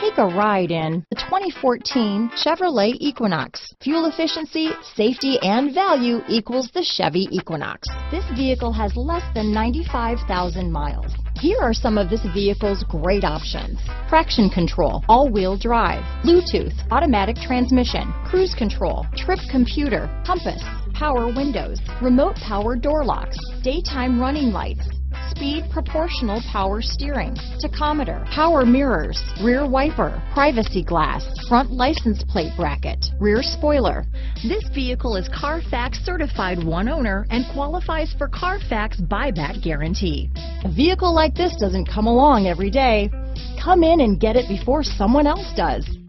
Take a ride in the 2014 Chevrolet Equinox. Fuel efficiency, safety, and value equals the Chevy Equinox. This vehicle has less than 95,000 miles. Here are some of this vehicle's great options: traction control, all-wheel drive, Bluetooth, automatic transmission, cruise control, trip computer, compass, power windows, remote power door locks, daytime running lights, speed proportional power steering, tachometer, power mirrors, rear wiper, privacy glass, front license plate bracket, rear spoiler. This vehicle is Carfax certified one owner and qualifies for Carfax buyback guarantee. A vehicle like this doesn't come along every day. Come in and get it before someone else does.